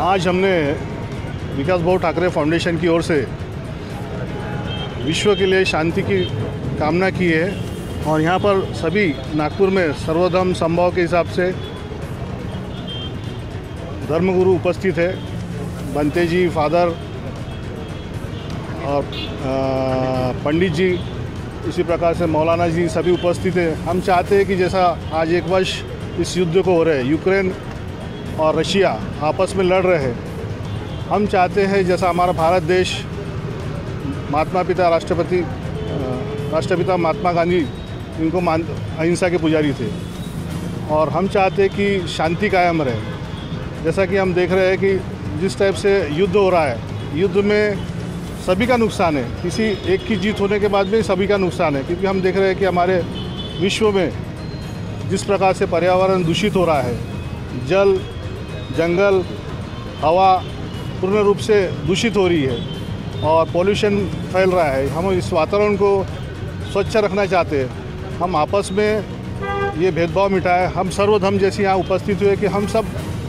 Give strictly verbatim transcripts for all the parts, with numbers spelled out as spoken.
आज हमने विकास भाऊ ठाकरे फाउंडेशन की ओर से विश्व के लिए शांति की कामना की है और यहाँ पर सभी नागपुर में सर्वधर्म समभाव के हिसाब से धर्मगुरु उपस्थित है, बंते जी, फादर और पंडित जी, इसी प्रकार से मौलाना जी सभी उपस्थित हैं। हम चाहते हैं कि जैसा आज एक वर्ष इस युद्ध को हो रहे है, यूक्रेन और रशिया आपस में लड़ रहे हैं, हम चाहते हैं जैसा हमारा भारत देश महात्मा पिता राष्ट्रपति राष्ट्रपिता महात्मा गांधी इनको मान अहिंसा के पुजारी थे और हम चाहते हैं कि शांति कायम रहे। जैसा कि हम देख रहे हैं कि जिस टाइप से युद्ध हो रहा है, युद्ध में सभी का नुकसान है, किसी एक की जीत होने के बाद भी सभी का नुकसान है, क्योंकि हम देख रहे हैं कि हमारे विश्व में जिस प्रकार से पर्यावरण दूषित हो रहा है, जल, जंगल, हवा पूर्ण रूप से दूषित हो रही है और पॉल्यूशन फैल रहा है। हम इस वातावरण को स्वच्छ रखना चाहते हैं, हम आपस में ये भेदभाव मिटाएं। हम सर्वधर्म जैसे यहाँ उपस्थित हुए कि हम सब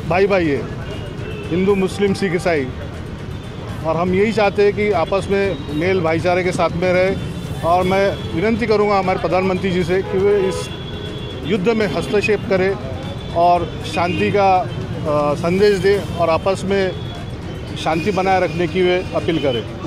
भाई भाई हैं, हिंदू, मुस्लिम, सिख, ईसाई, और हम यही चाहते हैं कि आपस में मेल भाईचारे के साथ में रहे। और मैं विनती करूँगा हमारे प्रधानमंत्री जी से कि वे इस युद्ध में हस्तक्षेप करें और शांति का संदेश दे और आपस में शांति बनाए रखने की वे अपील करें।